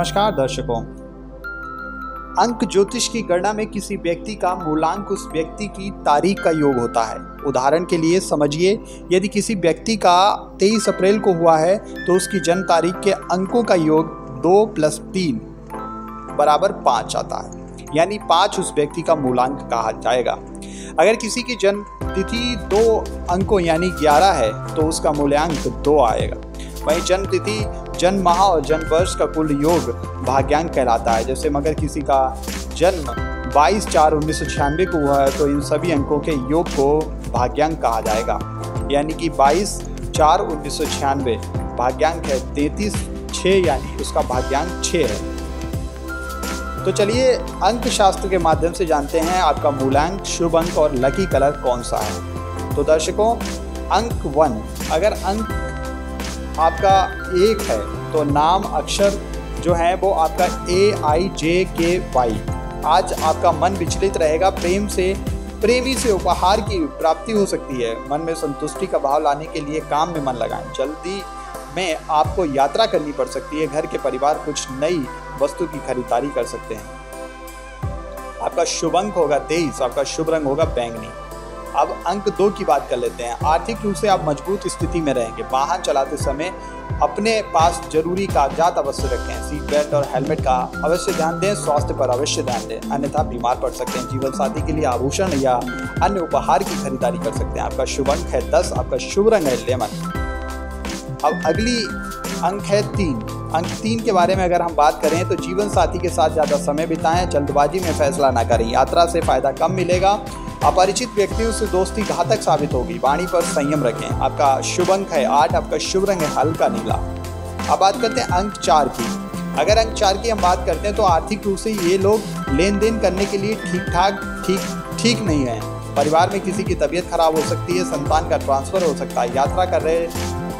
नमस्कार दर्शकों, अंक ज्योतिष की गणना में किसी व्यक्ति का मूलांक उस व्यक्ति की तारीख का योग होता है। उदाहरण के लिए समझिए, यदि किसी व्यक्ति का 23 अप्रैल को हुआ है तो उसकी जन्म तारीख के अंकों का योग 2 + 3 = 5 आता है, यानी 5 उस व्यक्ति का मूलांक कहा जाएगा। अगर किसी की जन्म तिथि 2 अंकों यानी 11 है तो उसका मूल्यांक 2 आएगा। वहीं जन्म तिथि, जन्म माह और जन्म वर्ष का कुल योग भाग्यांक कहलाता है। जैसे मगर किसी का जन्म 22/4/1996 को हुआ है तो इन सभी अंकों के योग को भाग्यांक कहा जाएगा, यानी कि 22/4/1996 भाग्यांक है 33/6, यानी उसका भाग्यांक 6 है। तो चलिए अंक शास्त्र के माध्यम से जानते हैं आपका मूलांक, शुभ अंक और लकी कलर कौन सा है। तो दर्शकों, अंक 1, अगर अंक आपका 1 है तो नाम अक्षर जो है वो आपका AIJKY। आज आपका मन विचलित रहेगा, प्रेम से, प्रेमी से उपहार की प्राप्ति हो सकती है। मन में संतुष्टि का भाव लाने के लिए काम में मन लगाएं। जल्दी में आपको यात्रा करनी पड़ सकती है। घर के परिवार कुछ नई वस्तु की खरीदारी कर सकते हैं। आपका शुभ अंक होगा 23, आपका शुभ रंग होगा बैंगनी। अब अंक 2 की बात कर लेते हैं। आर्थिक रूप से आप मजबूत स्थिति में रहेंगे। वाहन चलाते समय अपने पास जरूरी कागजात अवश्य रखें। सीट बेल्ट और हेलमेट का अवश्य ध्यान दें। स्वास्थ्य पर अवश्य ध्यान दें, अन्यथा बीमार पड़ सकते हैं। जीवन साथी के लिए आभूषण या अन्य उपहार की खरीदारी कर सकते हैं। आपका शुभ अंक है 10, आपका शुभ रंग है लेमन। अब अगली अंक है 3। अंक 3 के बारे में अगर हम बात करें तो जीवन साथी के साथ ज़्यादा समय बिताएं, जल्दबाजी में फैसला ना करें, यात्रा से फ़ायदा कम मिलेगा। अपरिचित व्यक्तियों से दोस्ती घातक साबित होगी, वाणी पर संयम रखें। आपका शुभ अंक है 8, आपका शुभ रंग है हल्का नीला। अब बात करते हैं अंक 4 की। अगर अंक 4 की हम बात करते हैं तो आर्थिक रूप से ये लोग लेन देन करने के लिए ठीक नहीं है। परिवार में किसी की तबीयत खराब हो सकती है, संतान का ट्रांसफर हो सकता है। यात्रा कर रहे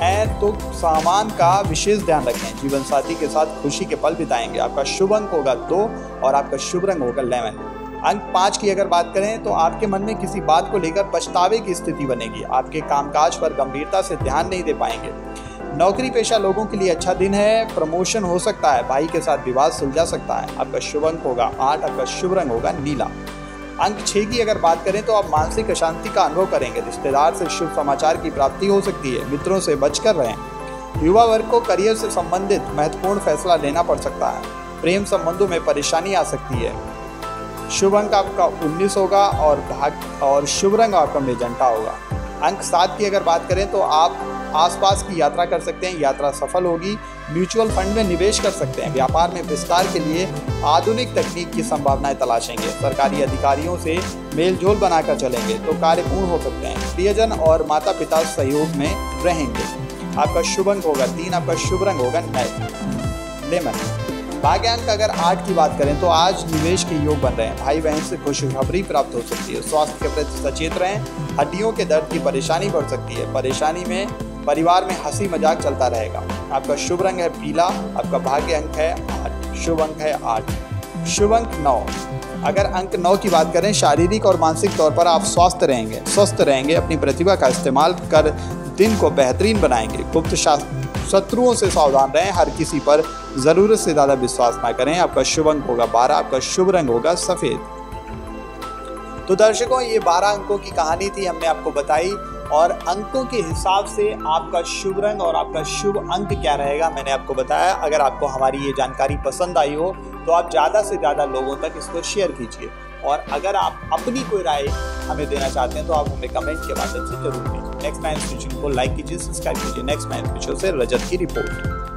हैं तो सामान का विशेष ध्यान रखें। जीवन साथी के साथ खुशी के पल बिताएंगे। आपका शुभ अंक होगा 2 और आपका शुभ रंग होगा लेमन। अंक 5 की अगर बात करें तो आपके मन में किसी बात को लेकर पछतावे की स्थिति बनेगी। आपके कामकाज पर गंभीरता से ध्यान नहीं दे पाएंगे। नौकरी पेशा लोगों के लिए अच्छा दिन है, प्रमोशन हो सकता है। भाई के साथ विवाद सुलझा सकता है। आपका शुभ अंक होगा 8, आपका शुभ रंग होगा नीला। अंक 6 की अगर बात करें तो आप मानसिक अशांति का अनुभव करेंगे। रिश्तेदार से शुभ समाचार की प्राप्ति हो सकती है। मित्रों से बचकर रहें। युवा वर्ग को करियर से संबंधित महत्वपूर्ण फैसला लेना पड़ सकता है। प्रेम संबंधों में परेशानी आ सकती है। शुभ अंक आपका 19 होगा और शुभ रंग आपका मेजेंटा होगा। अंक 7 की अगर बात करें तो आप आसपास की यात्रा कर सकते हैं। यात्रा सफल होगी। म्यूचुअल फंड में निवेश कर सकते हैं। व्यापार में विस्तार के लिए आधुनिक तकनीक की संभावनाएं तलाशेंगे। सरकारी अधिकारियों से मेलजोल बनाकर चलेंगे तो कार्य पूर्ण हो सकते हैं। प्रियजन और माता पिता सहयोग में रहेंगे। आपका शुभ अंक होगा 3, आपका शुभ रंग होगा लेमन। भाग्यांक अगर 8 की बात करें तो आज निवेश के योग बन रहे हैं। भाई बहन से खुशखबरी प्राप्त हो सकती है। स्वास्थ्य के प्रति सचेत रहें। हड्डियों के दर्द की परेशानी बढ़ सकती है। परेशानी में परिवार में हंसी मजाक चलता रहेगा। आपका शुभ रंग है पीला, आपका भाग्य अंक है 8, शुभ अंक है 8, शुभ अंक 9। अगर अंक 9 की बात करें, शारीरिक और मानसिक तौर पर आप स्वस्थ रहेंगे। अपनी प्रतिभा का इस्तेमाल कर दिन को बेहतरीन बनाएंगे। गुप्त शत्रुओं से सावधान रहें। हर किसी पर ज़रूरत से ज़्यादा विश्वास ना करें। आपका शुभ अंक होगा 12, आपका शुभ रंग होगा सफ़ेद। तो दर्शकों, ये 12 अंकों की कहानी थी, हमने आपको बताई। और अंकों के हिसाब से आपका शुभ रंग और आपका शुभ अंक क्या रहेगा मैंने आपको बताया। अगर आपको हमारी ये जानकारी पसंद आई हो तो आप ज़्यादा से ज़्यादा लोगों तक इसको शेयर कीजिए। और अगर आप अपनी कोई राय हमें देना चाहते हैं तो आप हमें कमेंट के माध्यम से जरूर दीजिए। Next9Spiritual को लाइक कीजिए, सब्सक्राइब कीजिए। Next9Spiritual से रजत की रिपोर्ट।